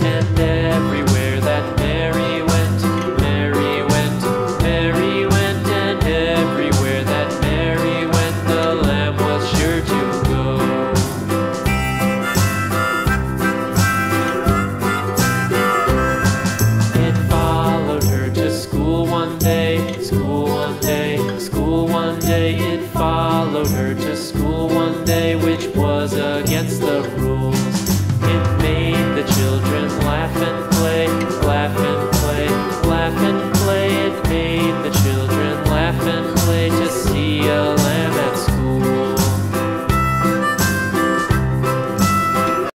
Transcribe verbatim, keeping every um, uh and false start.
And everywhere that Mary went, her to school one day, which was against the rules.